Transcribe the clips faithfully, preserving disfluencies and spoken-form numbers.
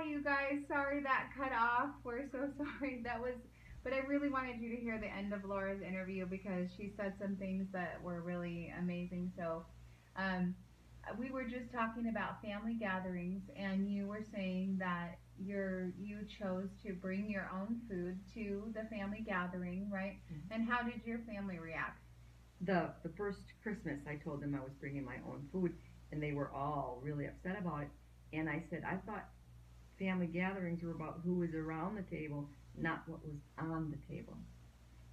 Hi you guys, sorry that cut off. We're so sorry. That was, but I really wanted you to hear the end of Laura's interview because she said some things that were really amazing. So um, we were just talking about family gatherings, and you were saying that you're, you chose to bring your own food to the family gathering, right? Mm-hmm. And how did your family react? The, the first Christmas, I told them I was bringing my own food, and they were all really upset about it. And I said, I thought family gatherings were about who was around the table, not what was on the table.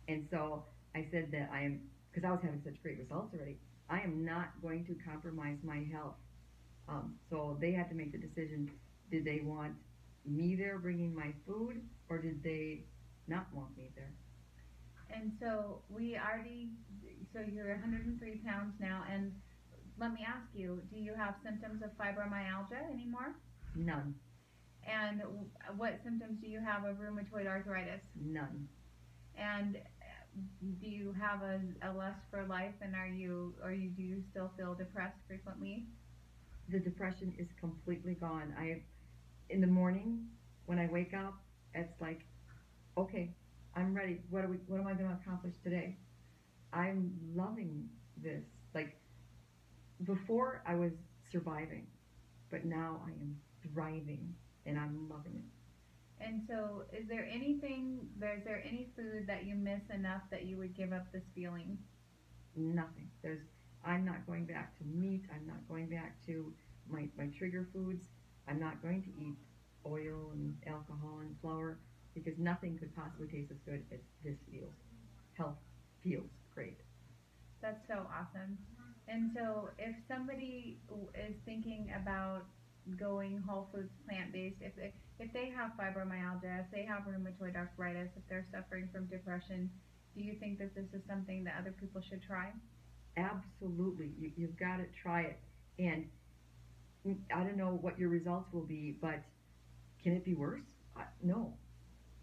And so I said that I am, because I was having such great results already, I am not going to compromise my health. Um, so they had to make the decision, did they want me there bringing my food, or did they not want me there? And so we already, so you're one hundred three pounds now, and let me ask you, do you have symptoms of fibromyalgia anymore? None. And what symptoms do you have of rheumatoid arthritis? None. And do you have a, a lust for life, and are you, or you, do you still feel depressed frequently? The depression is completely gone. I, in the morning when I wake up, it's like, okay, I'm ready. What are we, what am I going to accomplish today? I'm loving this. Like before, I was surviving, but now I am thriving. And I'm loving it. And so is there anything, is there any food that you miss enough that you would give up this feeling? Nothing. There's, I'm not going back to meat. I'm not going back to my, my trigger foods. I'm not going to eat oil and alcohol and flour, because nothing could possibly taste as good as this feels. Health feels great. That's so awesome. And so if somebody is thinking about going whole foods, plant-based, if they, if they have fibromyalgia, if they have rheumatoid arthritis, if they're suffering from depression, do you think that this is something that other people should try? Absolutely. You, you've got to try it. And I don't know what your results will be, but can it be worse? I, no.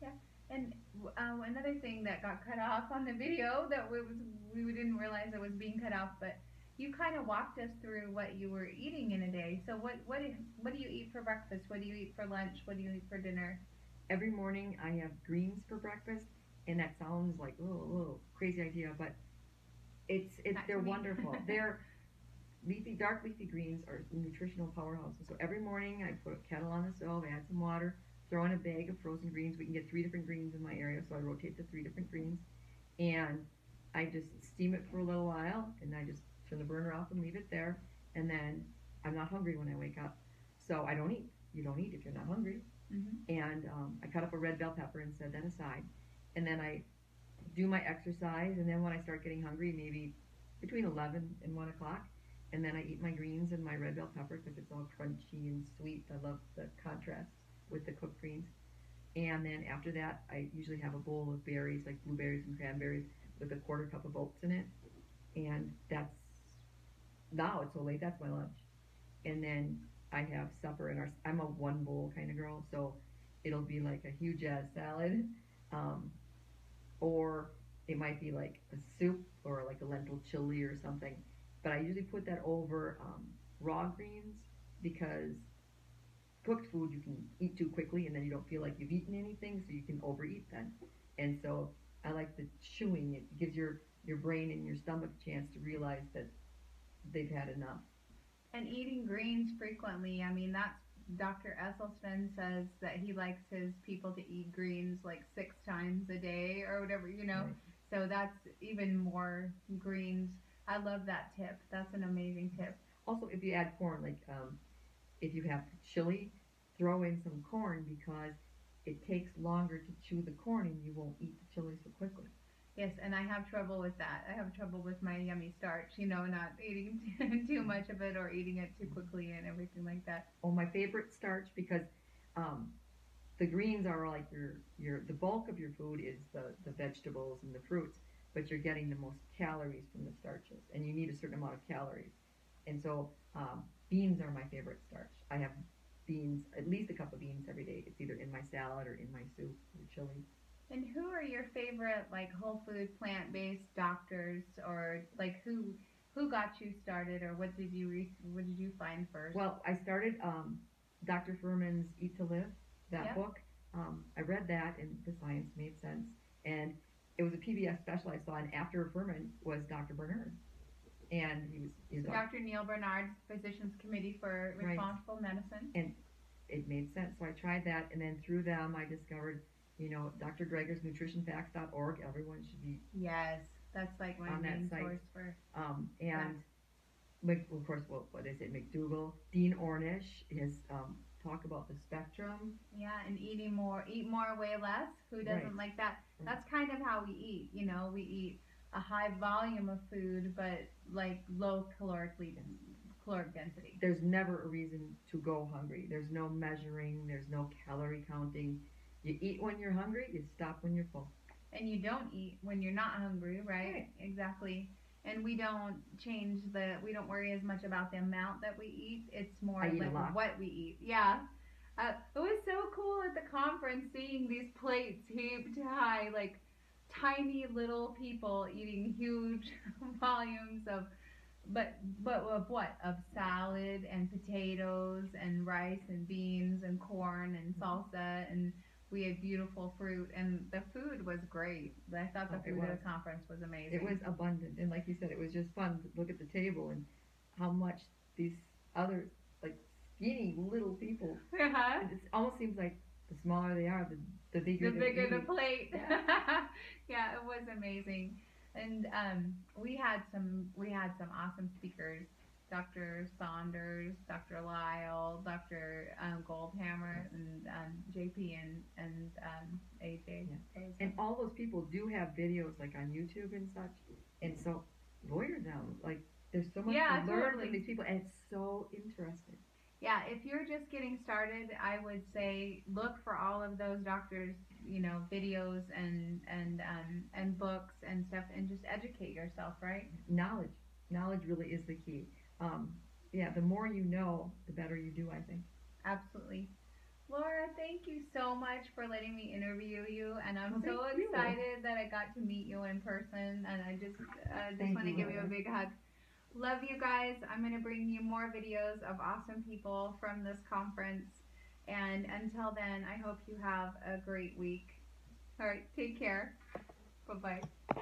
Yeah. And um, another thing that got cut off on the video that we, was, we didn't realize it was being cut off, but you kind of walked us through what you were eating in a day. So what what what do you eat for breakfast? What do you eat for lunch? What do you eat for dinner? Every morning I have greens for breakfast, and that sounds like a little crazy idea, but it's it's Not they're wonderful. They're leafy, dark leafy greens are nutritional powerhouses. So every morning I put a kettle on the stove, add some water, throw in a bag of frozen greens. We can get three different greens in my area, so I rotate the three different greens, and I just steam it for a little while, and I just the burner off and leave it there, and then I'm not hungry when I wake up, so I don't eat. You don't eat if you're not hungry. Mm-hmm. And um, I cut up a red bell pepper and set that aside, and then I do my exercise, and then when I start getting hungry, maybe between eleven and one o'clock, and then I eat my greens and my red bell pepper because it's all crunchy and sweet. I love the contrast with the cooked greens. And then after that, I usually have a bowl of berries, like blueberries and cranberries, with a quarter cup of oats in it, and that's now it's so late, that's my lunch. And then I have supper, and our, I'm a one bowl kind of girl, so it'll be like a huge ass salad, um, or it might be like a soup or like a lentil chili or something. But I usually put that over um, raw greens, because cooked food you can eat too quickly, and then you don't feel like you've eaten anything, so you can overeat then. And so I like the chewing. It gives your, your brain and your stomach a chance to realize that they've had enough. And eating greens frequently, I mean, that's Doctor Esselstyn says that he likes his people to eat greens like six times a day or whatever, you know. Right. So that's even more greens. I love that tip. That's an amazing tip. Also, if you add corn, like um, if you have chili, throw in some corn, because it takes longer to chew the corn and you won't eat the chili so quickly. Yes, and I have trouble with that. I have trouble with my yummy starch, you know, not eating too much of it or eating it too quickly and everything like that. Oh, my favorite starch, because um, the greens are like your, your, the bulk of your food is the, the vegetables and the fruits, but you're getting the most calories from the starches, and you need a certain amount of calories. And so um, beans are my favorite starch. I have beans, at least a cup of beans every day. It's either in my salad or in my soup or chili. And who are your favorite, like, whole food, plant-based doctors, or, like, who who got you started, or what did you re what did you find first? Well, I started um, Doctor Furman's Eat to Live, that yep. book. Um, I read that, and the science made sense. And it was a P B S special I saw, and after Furman was Doctor Bernard. And he was, he was so Doctor Neil Bernard's Physicians Committee for Responsible right. Medicine. And it made sense. So I tried that, and then through them, I discovered, you know, Doctor Greger's nutrition facts dot org. Everyone should be yes, that's like my main source for. Um, and yeah. of course, what, what is it? McDougall, Dean Ornish, his um, talk about the spectrum. Yeah, and eating more, eat more, weigh less. Who doesn't right. like that? That's kind of how we eat. You know, we eat a high volume of food, but like low calorically caloric density. There's never a reason to go hungry. There's no measuring. There's no calorie counting. You eat when you're hungry, you stop when you're full. And you don't eat when you're not hungry, right? right? Exactly. And we don't change the, we don't worry as much about the amount that we eat. It's more I like what we eat. Yeah. Uh, it was so cool at the conference seeing these plates heaped high, like tiny little people eating huge volumes of, but, but of what? Of salad and potatoes and rice and beans and corn and salsa, and we had beautiful fruit, and the food was great. I thought the food at the conference was amazing. It was abundant, and like you said, it was just fun to look at the table and how much these other, like, skinny little people. Uh-huh. It almost seems like the smaller they are, the, the bigger the bigger the plate. Yeah. Yeah, it was amazing, and um, we had some we had some awesome speakers. Doctor Saunders, Doctor Lyle, Doctor Um, Goldhammer, and um, J P and, and um, A J. Yeah. And all those people do have videos like on YouTube and such. And so loiter down. Like there's so much yeah, to learn totally. From these people, and it's so interesting. Yeah, if you're just getting started, I would say look for all of those doctors, you know, videos and, and, um, and books and stuff, and just educate yourself, right? Knowledge. Knowledge really is the key. Um, yeah, the more you know, the better you do, I think. Absolutely. Laura, thank you so much for letting me interview you, and I'm well, so excited you. That I got to meet you in person, and I just, uh, just want to give you a big hug. Love you guys. I'm going to bring you more videos of awesome people from this conference, and until then, I hope you have a great week. All right, take care. Bye-bye.